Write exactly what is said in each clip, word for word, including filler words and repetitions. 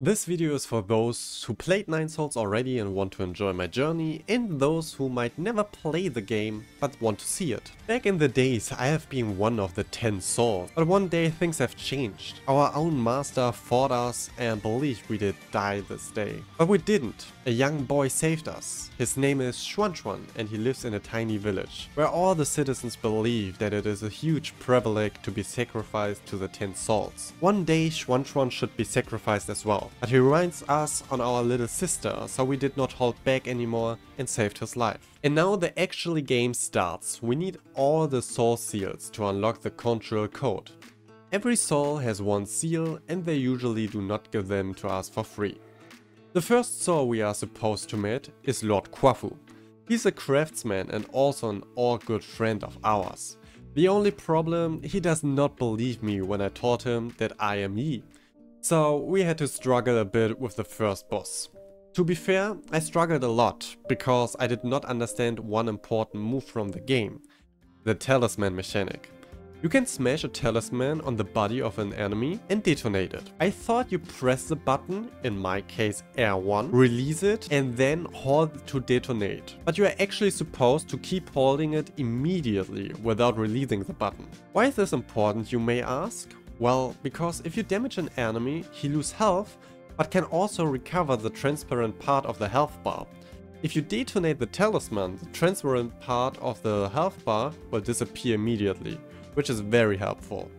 This video is for those who played Nine Sols already and want to enjoy my journey, and those who might never play the game but want to see it. Back in the days I have been one of the ten Sols, but one day things have changed. Our own master fought us and believed we did die this day. But we didn't. A young boy saved us. His name is Xuanzhuan and he lives in a tiny village, where all the citizens believe that it is a huge privilege to be sacrificed to the ten Sols. One day Xuanzhuan should be sacrificed as well. But he reminds us on our little sister, so we did not hold back anymore and saved his life. And now the actual game starts. We need all the soul seals to unlock the control code. Every soul has one seal and they usually do not give them to us for free. The first soul we are supposed to meet is Lord Kwafu. He's a craftsman and also an all-good friend of ours. The only problem, he does not believe me when I told him that I am Yi. So we had to struggle a bit with the first boss. To be fair, I struggled a lot, because I did not understand one important move from the game. The talisman mechanic. You can smash a talisman on the body of an enemy and detonate it. I thought you press the button, in my case R one, release it and then hold to detonate. But you are actually supposed to keep holding it immediately without releasing the button. Why is this important, you may ask? Well, because if you damage an enemy, he loses health, but can also recover the transparent part of the health bar. If you detonate the talisman, the transparent part of the health bar will disappear immediately, which is very helpful.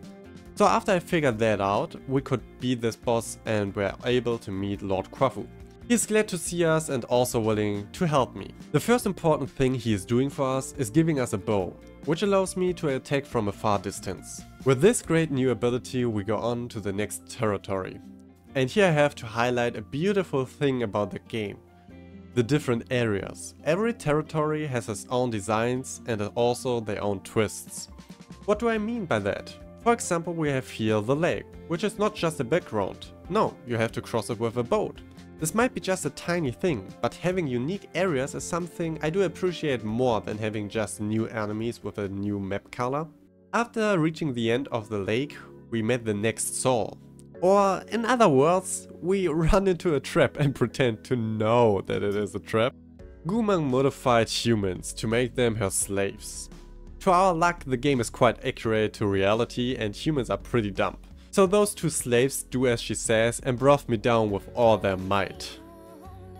So after I figured that out, we could beat this boss and were able to meet Lord Kwafu. He is glad to see us and also willing to help me. The first important thing he is doing for us is giving us a bow, which allows me to attack from a far distance. With this great new ability we go on to the next territory. And here I have to highlight a beautiful thing about the game. The different areas. Every territory has its own designs and also their own twists. What do I mean by that? For example, we have here the lake, which is not just a background. No, you have to cross it with a boat. This might be just a tiny thing, but having unique areas is something I do appreciate more than having just new enemies with a new map color. After reaching the end of the lake, we met the next soul. Or in other words, we run into a trap and pretend to know that it is a trap. Gumang modified humans to make them her slaves. To our luck, the game is quite accurate to reality and humans are pretty dumb. So those two slaves do as she says and brought me down with all their might.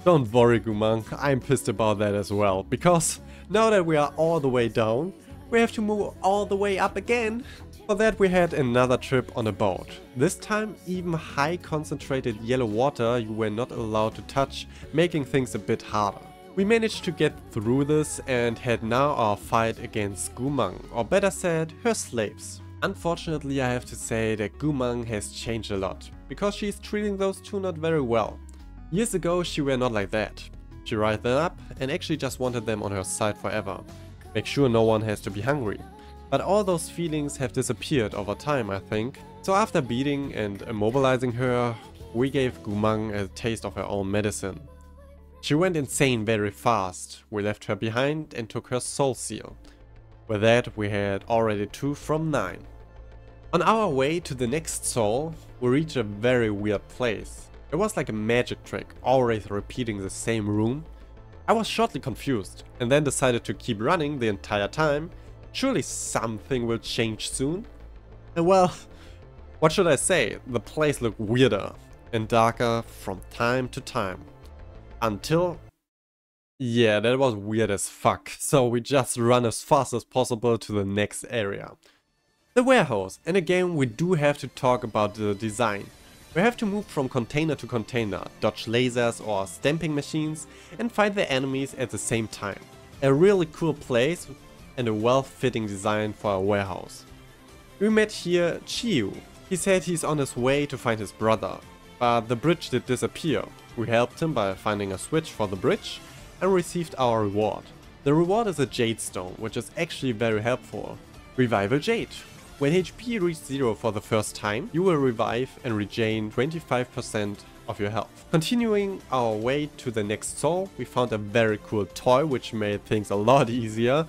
Don't worry Gumang, I'm pissed about that as well, because now that we are all the way down, we have to move all the way up again. For that we had another trip on a boat. This time even high concentrated yellow water you were not allowed to touch, making things a bit harder. We managed to get through this and had now our fight against Gumang, or better said, her slaves. Unfortunately, I have to say that Gumang has changed a lot, because she is treating those two not very well. Years ago she were not like that. She riled them up and actually just wanted them on her side forever. Make sure no one has to be hungry. But all those feelings have disappeared over time, I think. So after beating and immobilizing her, we gave Gumang a taste of her own medicine. She went insane very fast. We left her behind and took her soul seal. With that we had already two from nine. On our way to the next soul, we reached a very weird place. It was like a magic trick, always repeating the same room. I was shortly confused and then decided to keep running the entire time. Surely something will change soon? And well, what should I say? The place looked weirder and darker from time to time. Until... yeah, that was weird as fuck, so we just run as fast as possible to the next area. The warehouse. And again we do have to talk about the design. We have to move from container to container, dodge lasers or stamping machines and fight the enemies at the same time. A really cool place and a well-fitting design for a warehouse. We met here Chiyu. He said he's on his way to find his brother, but the bridge did disappear. We helped him by finding a switch for the bridge and received our reward. The reward is a jade stone, which is actually very helpful. Revival jade. When H P reaches zero for the first time, you will revive and regain twenty-five percent of your health. Continuing our way to the next soul, we found a very cool toy which made things a lot easier.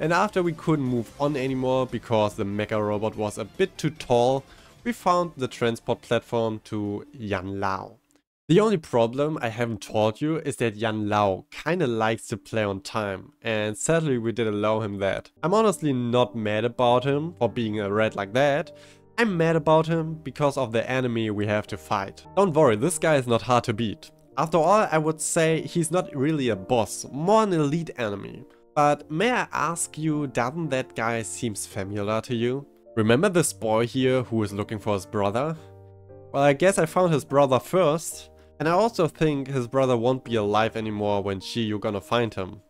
And after we couldn't move on anymore because the mecha robot was a bit too tall, we found the transport platform to Yan Lao. The only problem I haven't told you is that Yan Lao kinda likes to play on time, and sadly we did allow him that. I'm honestly not mad about him for being a rat like that. I'm mad about him because of the enemy we have to fight. Don't worry, this guy is not hard to beat. After all, I would say he's not really a boss, more an elite enemy. But may I ask you, doesn't that guy seem familiar to you? Remember this boy here who is looking for his brother? Well, I guess I found his brother first. And I also think his brother won't be alive anymore when Chiyu gonna find him.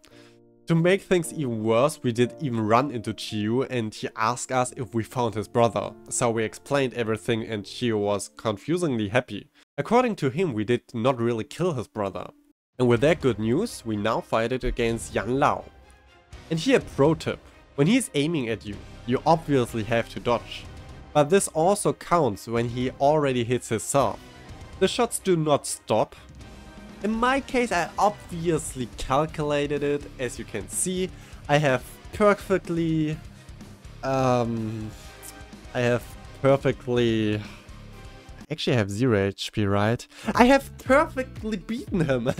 To make things even worse, we did even run into Chiyu and he asked us if we found his brother. So we explained everything and Chiyu was confusingly happy. According to him, we did not really kill his brother. And with that good news, we now fight it against Yan Lao. And here, pro tip. When he's aiming at you, you obviously have to dodge. But this also counts when he already hits his self. The shots do not stop. In my case, I obviously calculated it. As you can see, I have perfectly... Um, I have perfectly... Actually, I have zero H P, right? I have perfectly beaten him.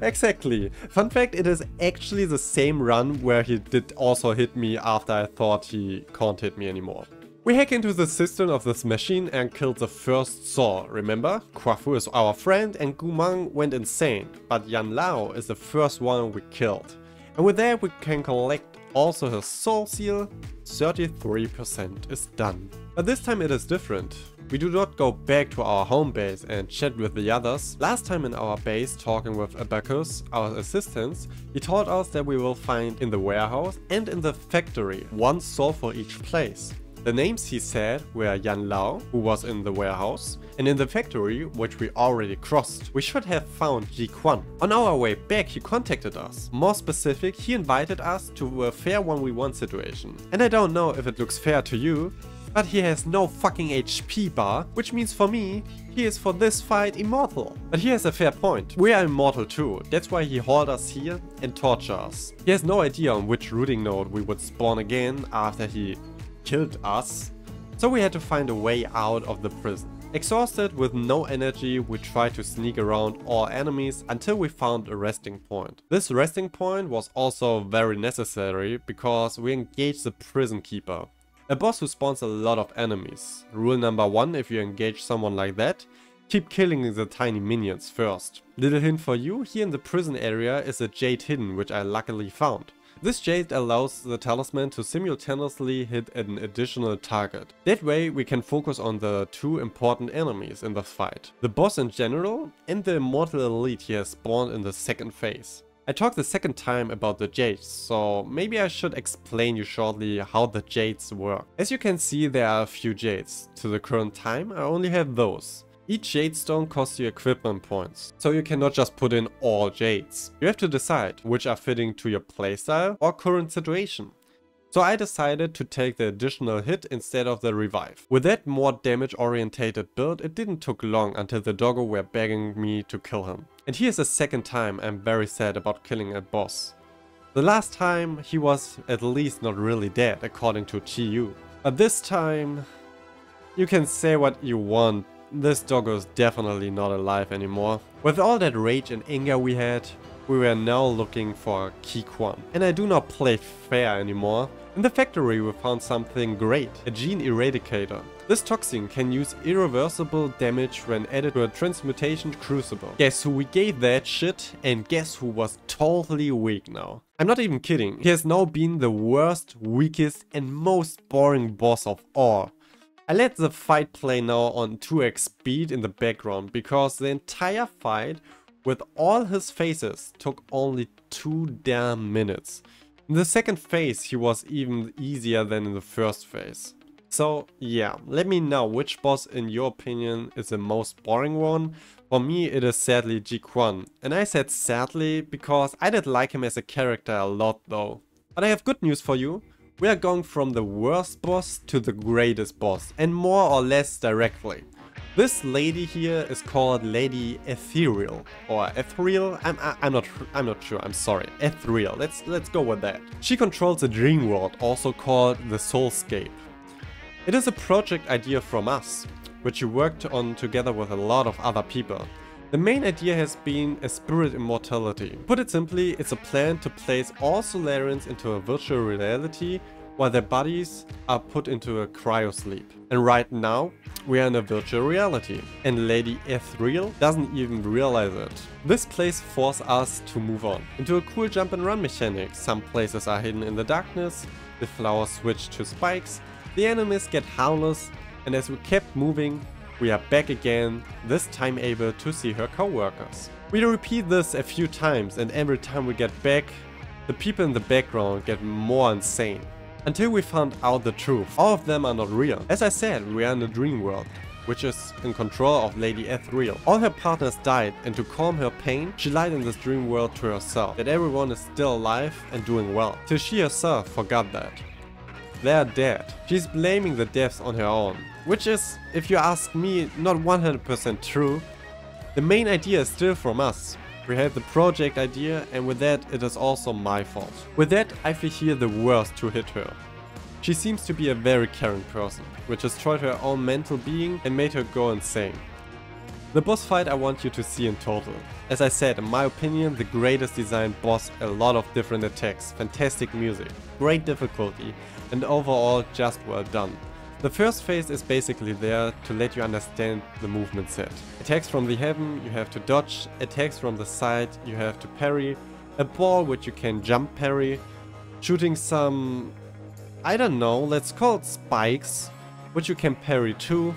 Exactly. Fun fact, it is actually the same run where he did also hit me after I thought he can't hit me anymore. We hack into the cistern of this machine and killed the first Sol, remember? Kwafu is our friend and Gumang went insane, but Yan Lao is the first one we killed. And with that we can collect also his soul seal. thirty-three percent is done. But this time it is different. We do not go back to our home base and chat with the others. Last time in our base talking with Abacus, our assistant, he told us that we will find in the warehouse and in the factory one Sol for each place. The names he said were Yan Lao, who was in the warehouse, and in the factory, which we already crossed. We should have found Ji Quan. On our way back, he contacted us. More specific, he invited us to a fair one v one situation. And I don't know if it looks fair to you, but he has no fucking H P bar, which means for me, he is for this fight immortal. But here's a fair point. We are immortal too, that's why he hauled us here and tortured us. He has no idea on which routing node we would spawn again after he killed us, so we had to find a way out of the prison. Exhausted with no energy, we tried to sneak around all enemies until we found a resting point. This resting point was also very necessary because we engaged the prison keeper, a boss who spawns a lot of enemies. Rule number one, if you engage someone like that, keep killing the tiny minions first. Little hint for you, here in the prison area is a jade hidden, which I luckily found. This jade allows the talisman to simultaneously hit an additional target. That way we can focus on the two important enemies in this fight. The boss in general and the immortal elite he has spawned in the second phase. I talked the second time about the jades, so maybe I should explain you shortly how the jades work. As you can see, there are a few jades. To the current time I only have those. Each jade stone costs you equipment points, so you cannot just put in all jades. You have to decide which are fitting to your playstyle or current situation. So I decided to take the additional hit instead of the revive. With that more damage orientated build, it didn't took long until the doggo were begging me to kill him. And here's the second time I'm very sad about killing a boss. The last time he was at least not really dead according to Chiyu. But this time, you can say what you want. This doggo is definitely not alive anymore. With all that rage and anger we had, we were now looking for Ji Quan. And I do not play fair anymore. In the factory we found something great, a gene eradicator. This toxin can use irreversible damage when added to a transmutation crucible. Guess who we gave that shit, and guess who was totally weak now. I'm not even kidding, he has now been the worst, weakest and most boring boss of all. I let the fight play now on two x speed in the background because the entire fight with all his phases took only two damn minutes. In the second phase he was even easier than in the first phase. So yeah, let me know which boss in your opinion is the most boring one. For me it is sadly Ji Quan, and I said sadly because I did like him as a character a lot though. But I have good news for you. We are going from the worst boss to the greatest boss, and more or less directly. This lady here is called Lady Ethereal or Ethereal. I'm I'm not I'm not sure. I'm sorry. Ethereal. Let's let's go with that. She controls a dream world, also called the Soulscape. It is a project idea from us, which we worked on together with a lot of other people. The main idea has been a spirit immortality. Put it simply, it's a plan to place all Solarians into a virtual reality while their bodies are put into a cryosleep. And right now, we are in a virtual reality. And Lady Ethereal doesn't even realize it. This place forces us to move on into a cool jump and run mechanic. Some places are hidden in the darkness, the flowers switch to spikes, the enemies get harmless, and as we kept moving, we are back again, this time able to see her co-workers. We repeat this a few times, and every time we get back, the people in the background get more insane. Until we found out the truth, all of them are not real. As I said, we are in a dream world, which is in control of Lady Ethereal. All her partners died, and to calm her pain, she lied in this dream world to herself, that everyone is still alive and doing well. Till she herself forgot that. They are dead. She's blaming the deaths on her own, which is, if you ask me, not one hundred percent true. The main idea is still from us. We had the project idea, and with that it is also my fault. With that I fear the worst to hit her. She seems to be a very caring person, which destroyed her own mental being and made her go insane. The boss fight I want you to see in total. As I said, in my opinion the greatest designed boss, a lot of different attacks, fantastic music, great difficulty, and overall just well done. The first phase is basically there to let you understand the movement set. Attacks from the heaven you have to dodge, attacks from the side you have to parry, a ball which you can jump parry, shooting some, I don't know, let's call it spikes, which you can parry too.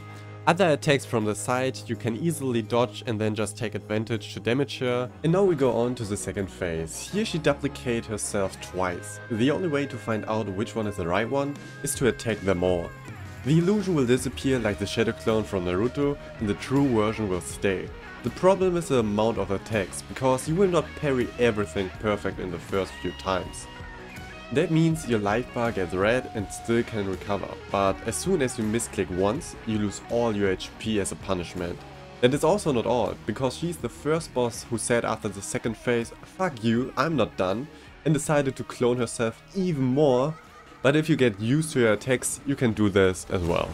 Other attacks from the side you can easily dodge and then just take advantage to damage her. And now we go on to the second phase. Here she duplicates herself twice. The only way to find out which one is the right one is to attack them all. The illusion will disappear like the shadow clone from Naruto, and the true version will stay. The problem is the amount of attacks, because you will not parry everything perfect in the first few times. That means your life bar gets red and still can recover, but as soon as you misclick once, you lose all your H P as a punishment. That is also not all, because she's the first boss who said after the second phase, "Fuck you, I'm not done," and decided to clone herself even more, but if you get used to your attacks, you can do this as well.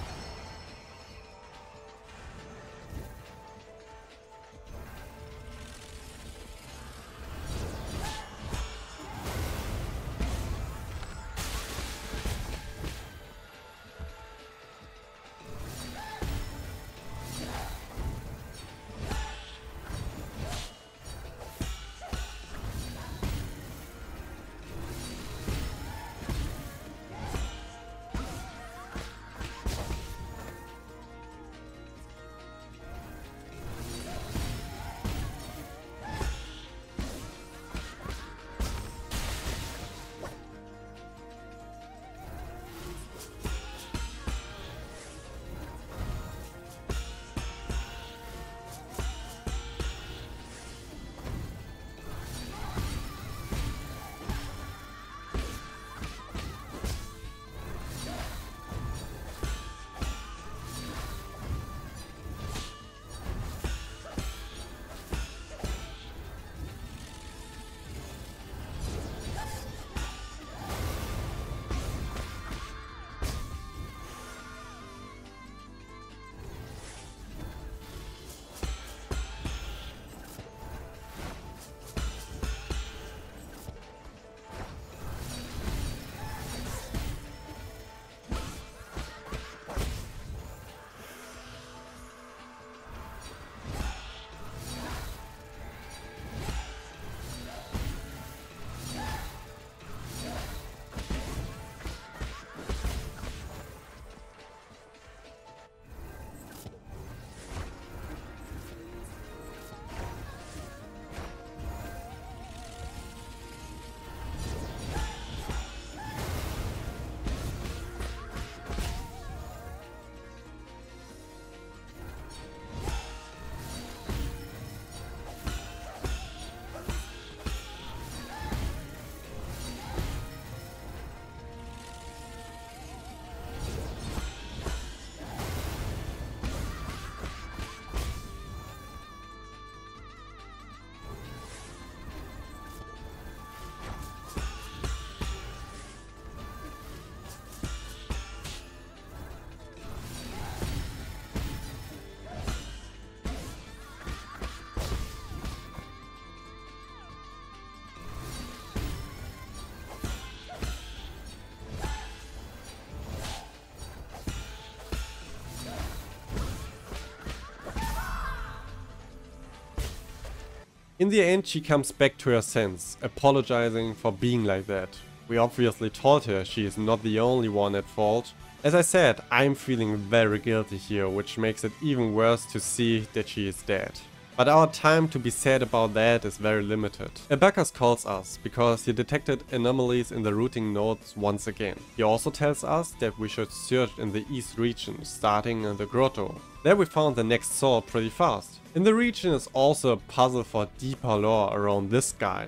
In the end, she comes back to her sense, apologizing for being like that. We obviously told her she is not the only one at fault. As I said, I'm feeling very guilty here, which makes it even worse to see that she is dead. But our time to be sad about that is very limited. Abacus calls us because he detected anomalies in the routing nodes once again. He also tells us that we should search in the east region, starting in the grotto. There we found the next soul pretty fast. In the region is also a puzzle for deeper lore around this guy.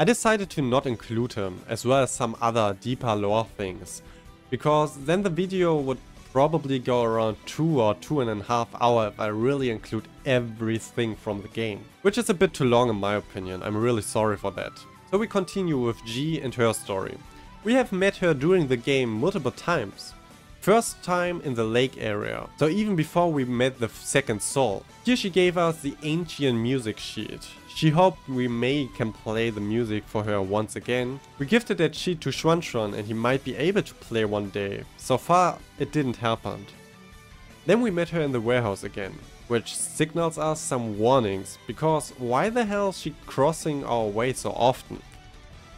I decided to not include him, as well as some other deeper lore things, because then the video would probably go around two or two and a half hour if I really include everything from the game. Which is a bit too long in my opinion, I'm really sorry for that. So we continue with Ji and her story. We have met her during the game multiple times. First time in the lake area, so even before we met the second soul. Here she gave us the ancient music sheet. She hoped we may can play the music for her once again. We gifted that sheet to Xuanzhuan and he might be able to play one day. So far it didn't happen. Then we met her in the warehouse again, which signals us some warnings, because why the hell is she crossing our way so often?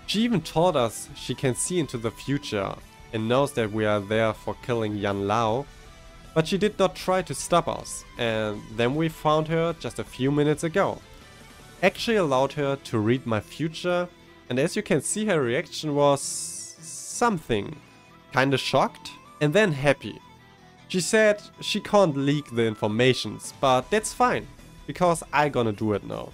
She even told us she can see into the future and knows that we are there for killing Yan Lao. But she did not try to stop us, and then we found her just a few minutes ago. Actually allowed her to read my future, and as you can see, her reaction was something, kinda shocked and then happy. She said she can't leak the informations, but that's fine, because I gonna do it now.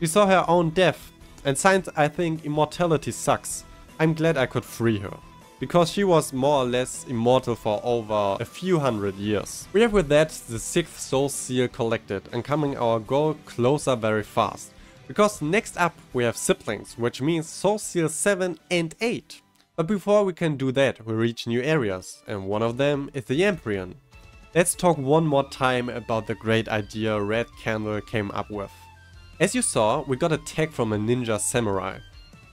We saw her own death, and since I think immortality sucks, I'm glad I could free her, because she was more or less immortal for over a few hundred years. We have with that the sixth soul seal collected and coming our goal closer very fast. Because next up we have siblings, which means Soul Seal seven and eight. But before we can do that, we reach new areas, and one of them is the Emprion. Let's talk one more time about the great idea Red Candle came up with. As you saw, we got attacked from a ninja samurai,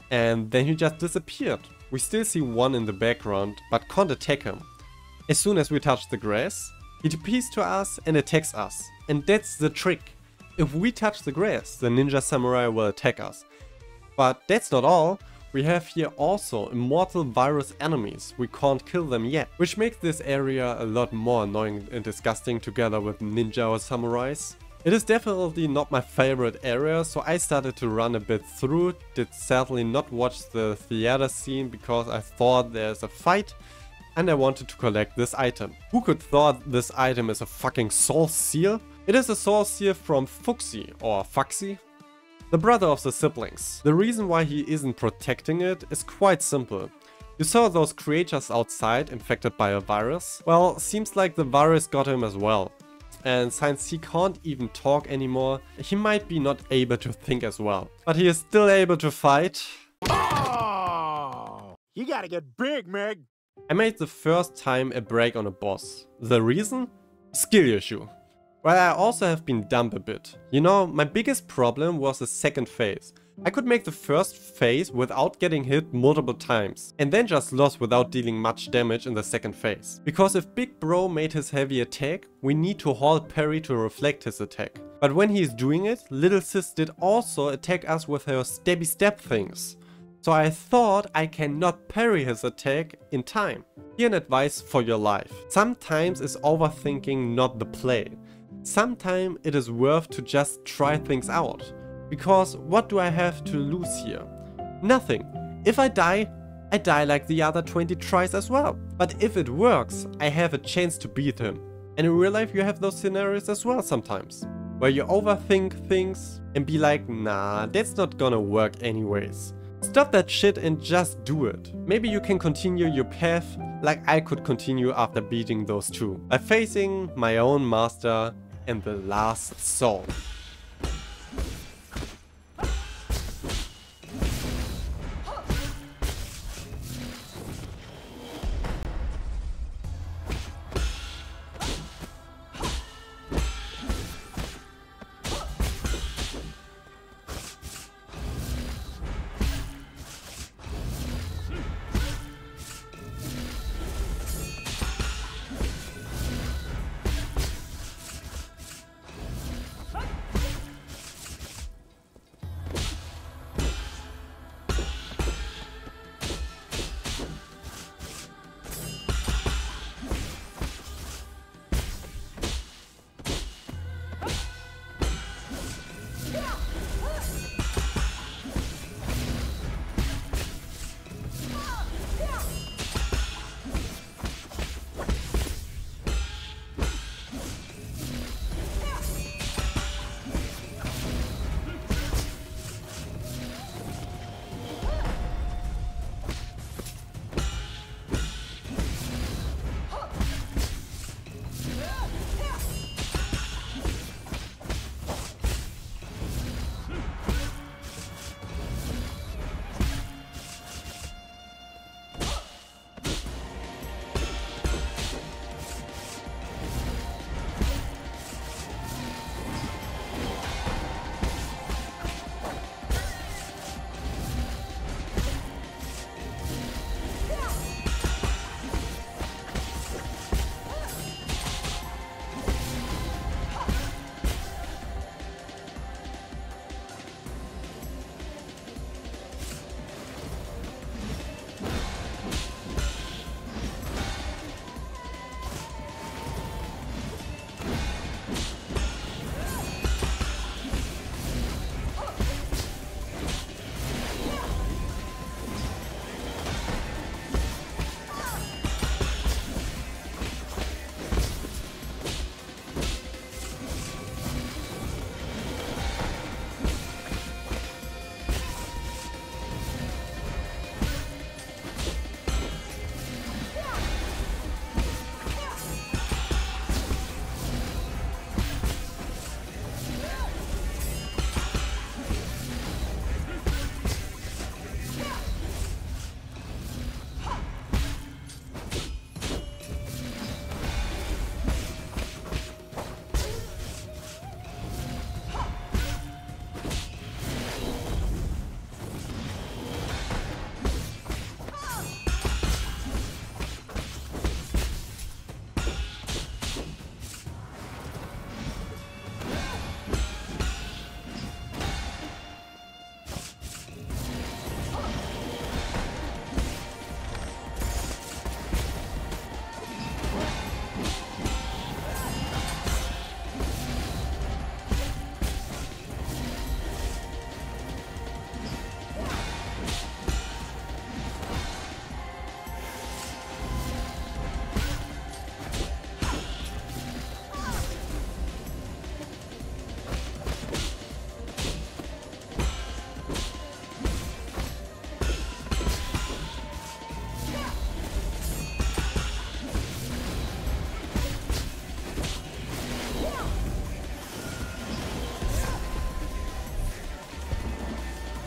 and then he just disappeared. We still see one in the background, but can't attack him. As soon as we touch the grass, he appears to us and attacks us. And that's the trick. If we touch the grass, the ninja samurai will attack us. But that's not all, we have here also immortal virus enemies, we can't kill them yet. Which makes this area a lot more annoying and disgusting together with ninja or samurais. It is definitely not my favorite area, so I started to run a bit through, did sadly not watch the theater scene because I thought there's a fight and I wanted to collect this item. Who could thought this item is a fucking soul seal? It is a soul seal from Fuxi, or Fuxi, the brother of the siblings. The reason why he isn't protecting it is quite simple. You saw those creatures outside infected by a virus? Well, seems like the virus got him as well. And since he can't even talk anymore, he might be not able to think as well. But he is still able to fight. Oh, you gotta get big, Meg! I made the first time a break on a boss. The reason? Skill issue. Well, I also have been dumb a bit. You know, my biggest problem was the second phase. I could make the first phase without getting hit multiple times, and then just lost without dealing much damage in the second phase. Because if Big Bro made his heavy attack, we need to hold parry to reflect his attack. But when he is doing it, Little Sis did also attack us with her stabby stab things. So I thought I cannot parry his attack in time. Here an advice for your life. Sometimes it's overthinking not the play. Sometimes it is worth to just try things out. Because what do I have to lose here? Nothing. If I die, I die like the other twenty tries as well. But if it works, I have a chance to beat him. And in real life you have those scenarios as well sometimes, where you overthink things and be like, nah, that's not gonna work anyways. Stop that shit and just do it. Maybe you can continue your path like I could continue after beating those two, by facing my own master and the last soul.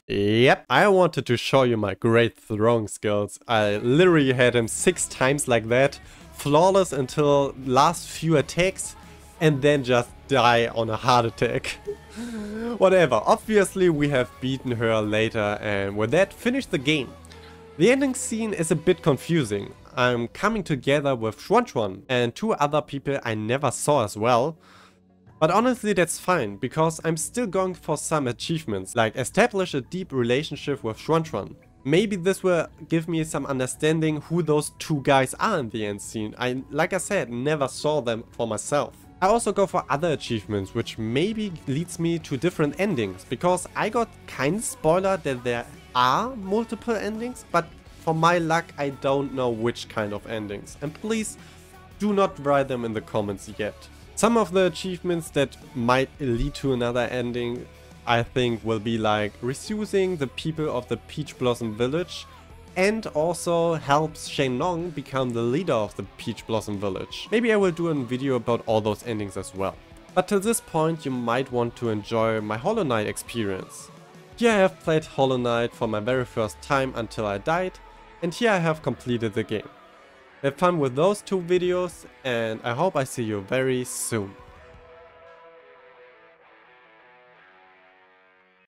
Yep, I wanted to show you my great throwing skills. I literally had him six times like that, flawless until last few attacks, and then just die on a heart attack. Whatever, obviously we have beaten her later, and with that finish the game. The ending scene is a bit confusing. I'm coming together with Xuanzhuan and two other people I never saw as well. But honestly that's fine, because I'm still going for some achievements, like establish a deep relationship with Xuanzhuan. Maybe this will give me some understanding who those two guys are in the end scene. I, like I said, never saw them for myself. I also go for other achievements, which maybe leads me to different endings, because I got kind of spoiler that there are multiple endings, but for my luck I don't know which kind of endings. And please do not write them in the comments yet. Some of the achievements that might lead to another ending, I think, will be like resuscitating the people of the Peach Blossom Village, and also helps Shen Nong become the leader of the Peach Blossom Village. Maybe I will do a video about all those endings as well. But till this point you might want to enjoy my Hollow Knight experience. Here I have played Hollow Knight for my very first time until I died, and here I have completed the game. Have fun with those two videos, and I hope I see you very soon.